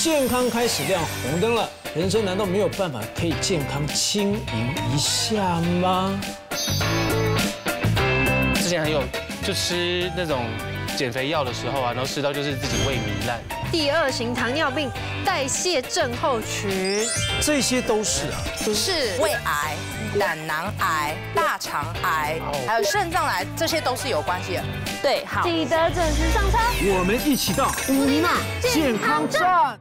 健康开始亮红灯了，人生难道没有办法可以健康轻盈一下吗？之前很有就吃那种减肥药的时候啊，然后吃到就是自己胃糜烂。第2型糖尿病、代谢症候群，这些都是啊，是胃癌、胆囊癌、大肠癌，还有肾脏癌，这些都是有关系的。对，好，记得准时上车，我们一起到5尼玛健康站。